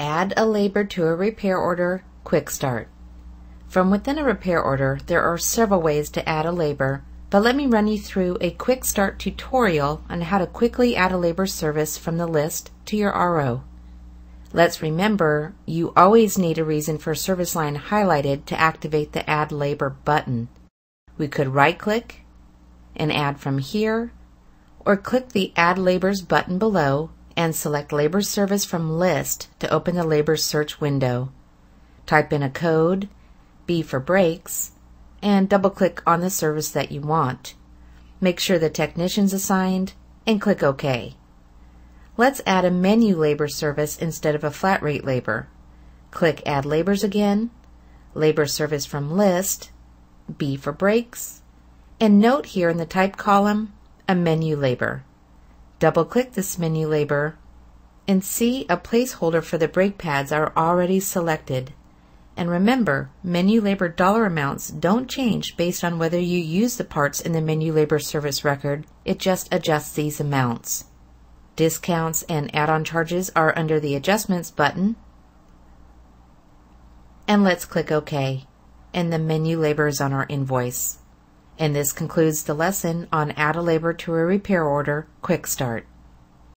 Add a labor to a repair order, quick start. From within a repair order, there are several ways to add a labor, but let me run you through a quick start tutorial on how to quickly add a labor service from the list to your RO. Let's remember, you always need a reason for a service line highlighted to activate the Add Labor button. We could right-click and add from here, or click the Add Labors button below and select Labor Service from List to open the Labor Search window. Type in a code, B for brakes, and double-click on the service that you want. Make sure the technician's assigned and click OK. Let's add a menu labor service instead of a flat rate labor. Click Add Labors again, Labor Service from List, B for brakes, and note here in the type column, a menu labor. Double-click this menu labor and see a placeholder for the brake pads are already selected. And remember, menu labor dollar amounts don't change based on whether you use the parts in the menu labor service record, it just adjusts these amounts. Discounts and add-on charges are under the Adjustments button. And let's click OK. And the menu labor is on our invoice. And this concludes the lesson on Add a Labor to a Repair Order, Quick Start.